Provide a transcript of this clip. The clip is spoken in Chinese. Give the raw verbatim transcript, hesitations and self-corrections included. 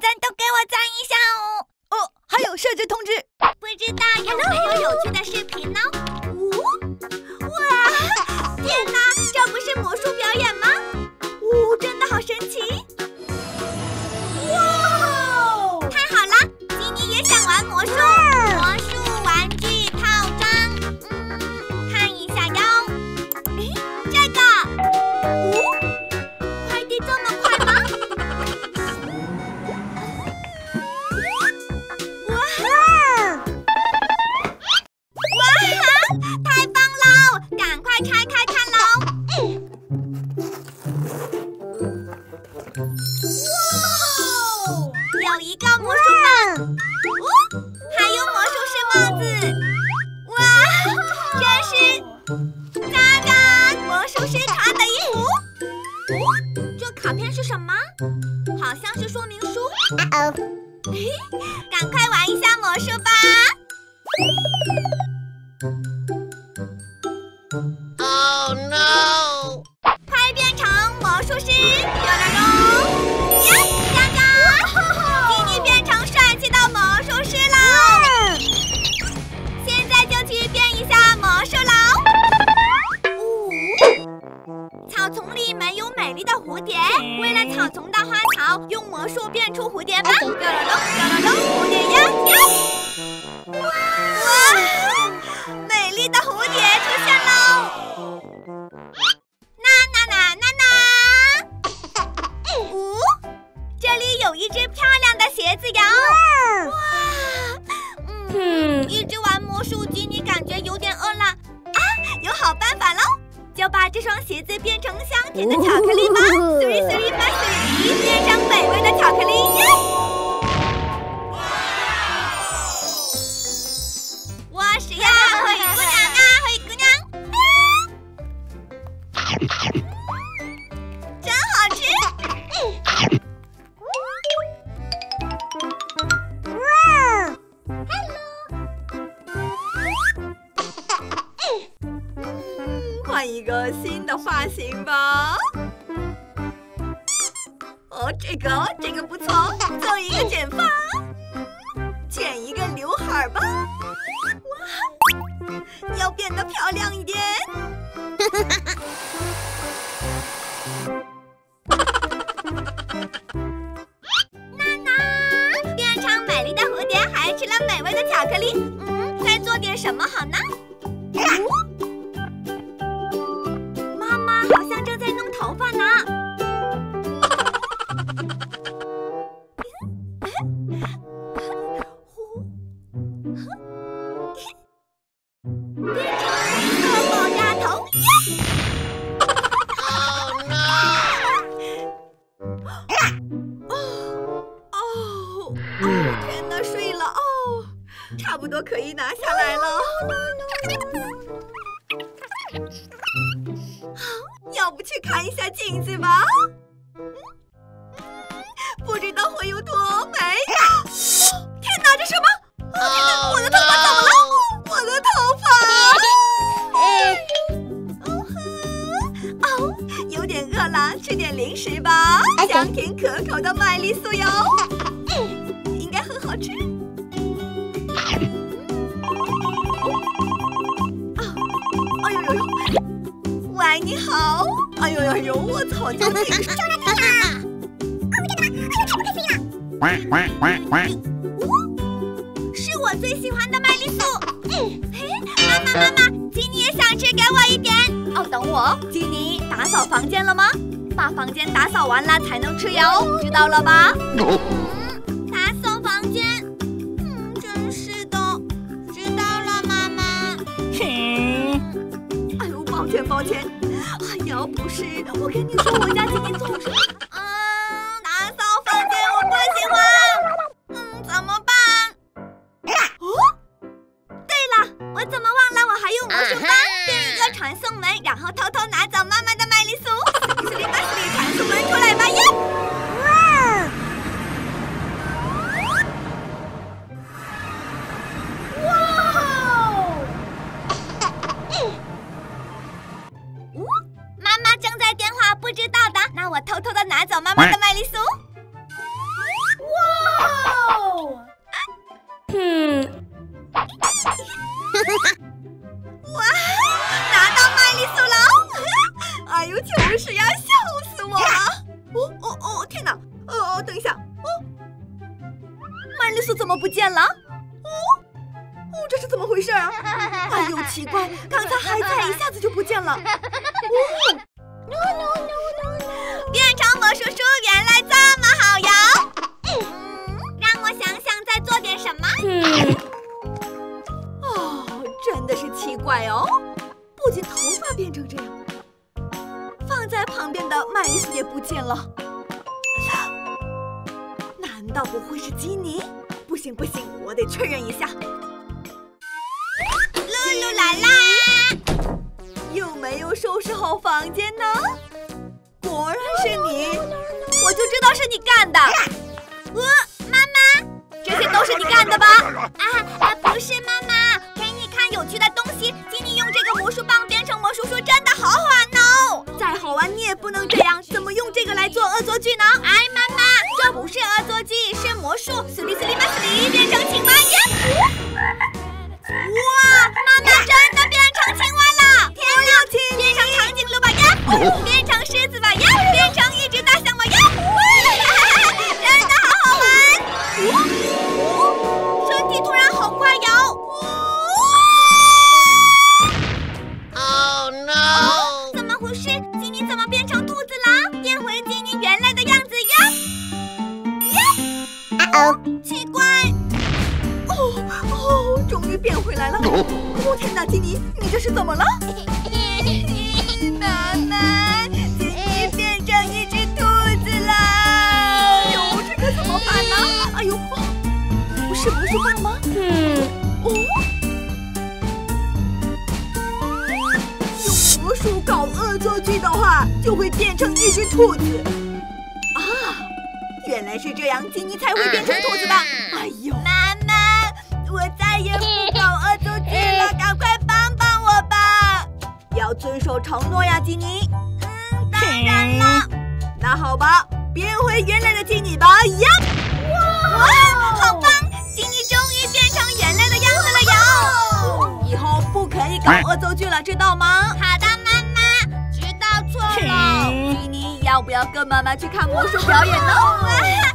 赞赞都给我赞一下哦！哦，还有设置通知，不知道有没有有趣的视频呢？哦，哇！天哪，这不是魔术表演吗？哦，真的好神奇！哇！太好了，妮妮也想玩魔术，魔术玩具套装。嗯，看一下哟，哎，这个，哦，快递这么快吗？哦，等一下，哦，曼丽素怎么不见了？哦，哦，这是怎么回事啊？哎呦，奇怪，刚才还在，一下子就不见了。哦，no no no no， 变成魔术书原来这么好摇。嗯，让我想想再做点什么。嗯，哦，真的是奇怪哦，不仅头发变成这样。 放在旁边的麦丽素也不见了，难道不会是基尼？不行不行，我得确认一下。噜噜啦啦，有没有收拾好房间呢？果然是你，我就知道是你干的。我、哦、妈妈，这些都是你干的吧？啊啊，不是妈妈，给你看有趣的东西。基尼用这个魔术棒编成魔术书，真的好好玩哦。 再好玩你也不能这样，怎么用这个来做恶作剧呢？哎，妈妈，这不是恶作剧，是魔术，死里死里把死里变成青蛙耶！哇，妈妈真的变成青蛙了！天哪，亲，变成长颈鹿吧呀，哦、变成狮子吧呀，变成一只大象吧呀！真的好好玩！哦、身体突然好快摇！哦、oh, no！ 哦 是基尼怎么变成兔子啦？变回基尼原来的样子呀！呀，啊哦，奇怪，哦哦，终于变回来了！哦天哪，基尼，你这是怎么了？妈妈，基尼变成一只兔子了！哎呦，这可怎么办呢？哎呦，不是魔术棒吗？嗯，哦。 魔术搞恶作剧的话，就会变成一只兔子啊！原来是这样，基尼才会变成兔子的。哎呦，妈妈，我再也不搞恶作剧了，赶快帮帮我吧！要遵守承诺呀，基尼。嗯，当然了。那好吧，变回原来的基尼吧。呀，哇，好棒！基尼终于变成原来的样子了呀！ 以后不可以搞恶作剧了，知道吗？好的，妈妈，知道错了。基尼，要不要跟妈妈去看魔术表演呢？